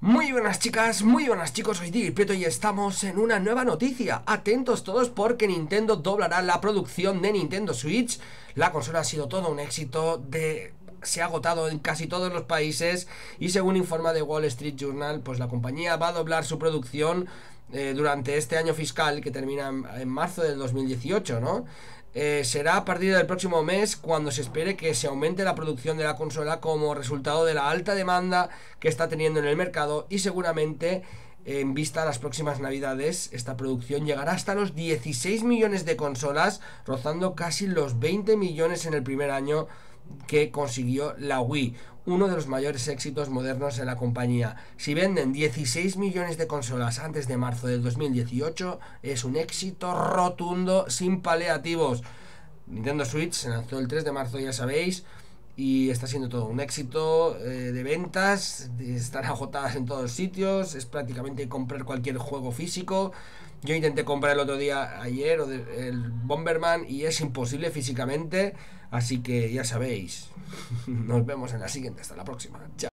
Muy buenas chicas, muy buenas chicos, soy D.I.Prieto y estamos en una nueva noticia. Atentos todos porque Nintendo doblará la producción de Nintendo Switch. La consola ha sido todo un éxito, se ha agotado en casi todos los países y según informa The Wall Street Journal, pues la compañía va a doblar su producción durante este año fiscal que termina en marzo del 2018, ¿no? Será a partir del próximo mes cuando se espere que se aumente la producción de la consola como resultado de la alta demanda que está teniendo en el mercado, y seguramente en vista a las próximas navidades esta producción llegará hasta los 16 millones de consolas, rozando casi los 20 millones en el primer año que consiguió la Wii, uno de los mayores éxitos modernos en la compañía. Si venden 16 millones de consolas antes de marzo del 2018, es un éxito rotundo sin paliativos. Nintendo Switch se lanzó el 3 de marzo, ya sabéis, y está siendo todo un éxito de ventas, están agotadas en todos sitios, es prácticamente comprar cualquier juego físico. Yo intenté comprar el otro día, ayer, el Bomberman, y es imposible físicamente, así que ya sabéis, nos vemos en la siguiente, hasta la próxima, chao.